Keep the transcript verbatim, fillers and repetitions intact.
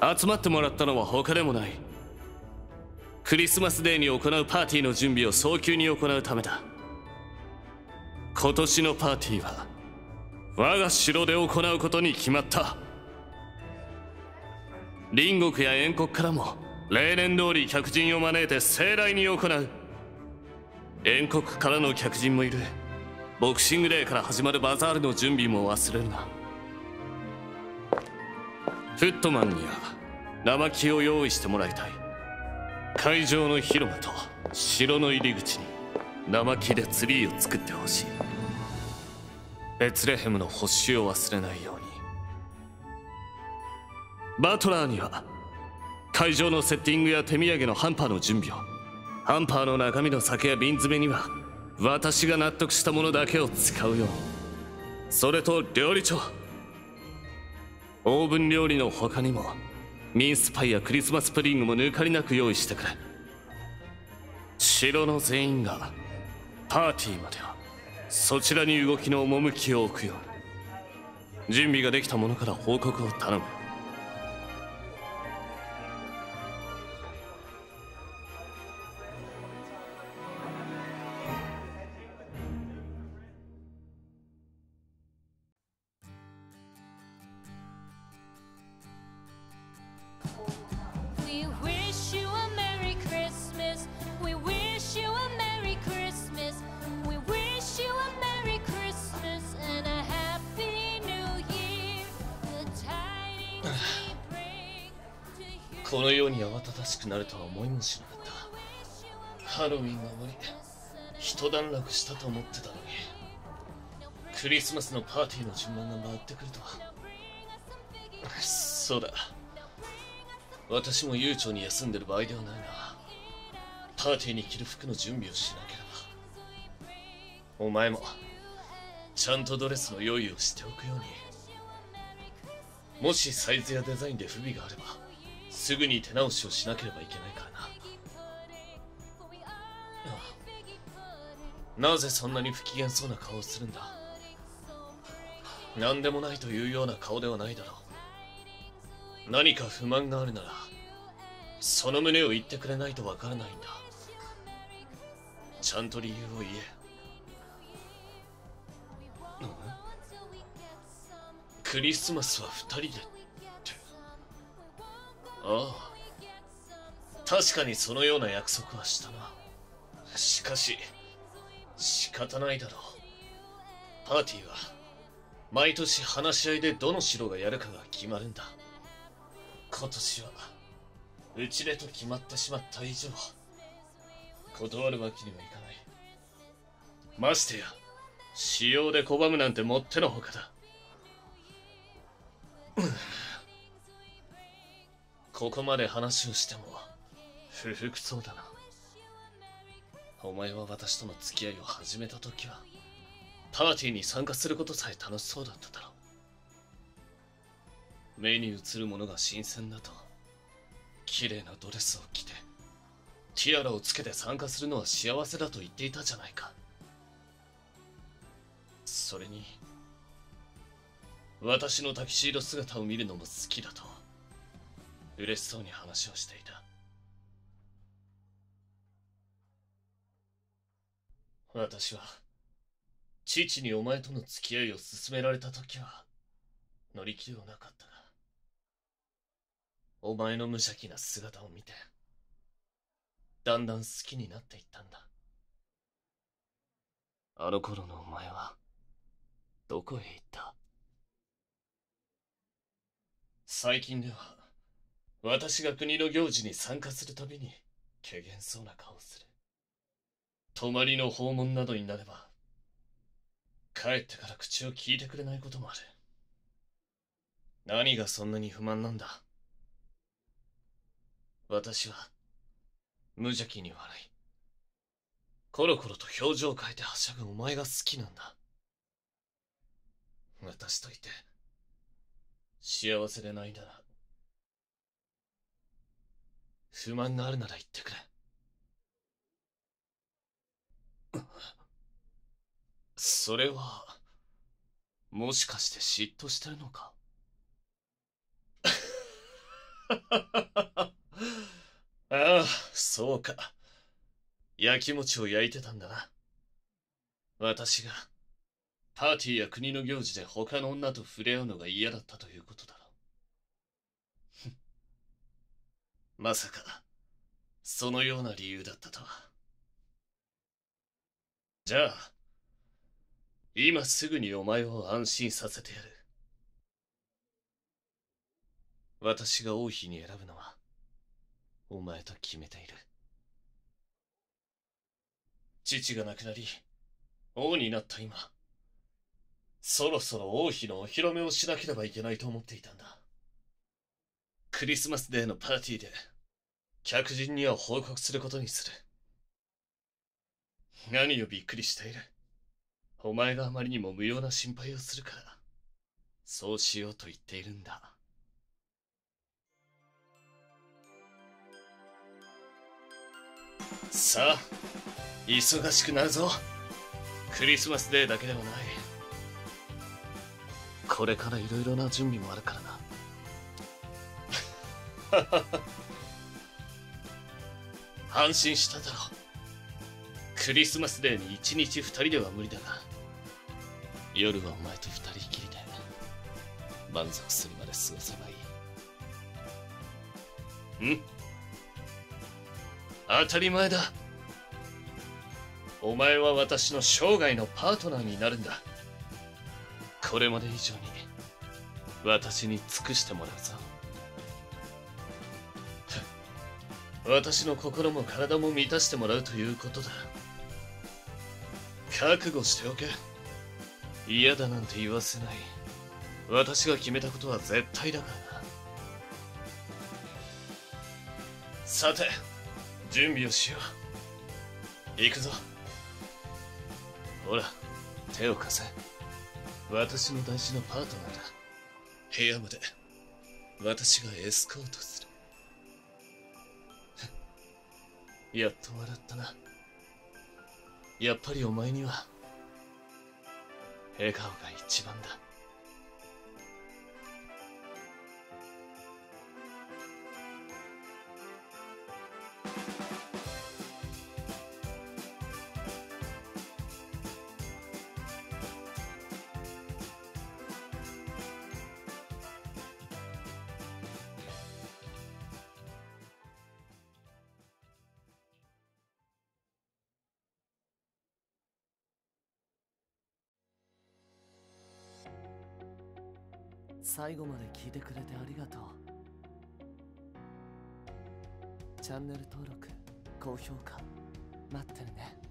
集まってもらったのは他でもない。クリスマスデーに行うパーティーの準備を早急に行うためだ。今年のパーティーは我が城で行うことに決まった。隣国や遠国からも例年通り客人を招いて盛大に行う。遠国からの客人もいる。ボクシングデーから始まるバザールの準備も忘れるな。フットマンには生木を用意してもらいたい。会場の広間と城の入り口に生木でツリーを作ってほしい。ベツレヘムの星を忘れないように。バトラーには会場のセッティングや手土産のハンパーの準備を。ハンパーの中身の酒や瓶詰めには私が納得したものだけを使うように。それと料理長、オーブン料理の他にもミンスパイやクリスマスプディングも抜かりなく用意してくれ。城の全員がパーティーまではそちらに動きの趣を置くように。準備ができた者から報告を頼む。このように慌ただしくなるとは思いもしなかった。ハロウィンが終わり一段落したと思ってたのに、クリスマスのパーティーの順番が回ってくるとは。そうだ、私も悠長に休んでる場合ではないな。パーティーに着る服の準備をしなければ。お前もちゃんとドレスの用意をしておくように。もしサイズやデザインで不備があればすぐに手直しをしなければいけないからな。なぜそんなに不機嫌そうな顔をするんだ。何でもないというような顔ではないだろう。何か不満があるならその旨を言ってくれないとわからないんだ。ちゃんと理由を言え、うん、クリスマスはふたりでって。ああ、確かにそのような約束はしたな。しかし仕方ないだろう。パーティーは毎年話し合いでどの城がやるかが決まるんだ。今年はうちでと決まってしまった以上断るわけにはいかない。ましてや使用で拒むなんてもってのほかだ。ここまで話をしても不服そうだな。お前は私との付き合いを始めた時はパーティーに参加することさえ楽しそうだっただろう。目に映るものが新鮮だと綺麗なドレスを着てティアラをつけて参加するのは幸せだと言っていたじゃないか。それに私のタキシード姿を見るのも好きだと嬉しそうに話をしていた。私は父にお前との付き合いを勧められた時は乗り気ではなかったが、お前の無邪気な姿を見てだんだん好きになっていったんだ。あの頃のお前はどこへ行った？最近では私が国の行事に参加するたびに怪訝そうな顔をする。泊まりの訪問などになれば帰ってから口を聞いてくれないこともある。何がそんなに不満なんだ。私は無邪気に笑い、コロコロと表情を変えてはしゃぐお前が好きなんだ。私といて幸せでないなら不満があるなら言ってくれ。それはもしかして嫉妬してるのかああ、そうか。焼き餅を焼いてたんだな。私が、パーティーや国の行事で他の女と触れ合うのが嫌だったということだろう。まさか、そのような理由だったとは。じゃあ、今すぐにお前を安心させてやる。私が王妃に選ぶのは、お前と決めている。父が亡くなり、王になった今、そろそろ王妃のお披露目をしなければいけないと思っていたんだ。クリスマスデーのパーティーで、客人には報告することにする。何をびっくりしている。お前があまりにも無用な心配をするから、そうしようと言っているんだ。さあ、忙しくなるぞ。クリスマスデーだけではない。これからいろいろな準備もあるからな。安心しただろう。クリスマスデーに一日二人では無理だが、夜はお前と二人きりで満足するまで過ごせばいい。ん？当たり前だ。お前は私の生涯のパートナーになるんだ。これまで以上に私に尽くしてもらうぞ。私の心も体も満たしてもらうということだ。覚悟しておけ。嫌だなんて言わせない。私が決めたことは絶対だからな。さて、準備をしよう。行くぞ。ほら、手を貸せ。私の大事なパートナーだ。部屋まで私がエスコートする。やっと笑ったな。やっぱりお前には笑顔が一番だ。最後まで聞いてくれてありがとう。チャンネル登録、高評価、待ってるね。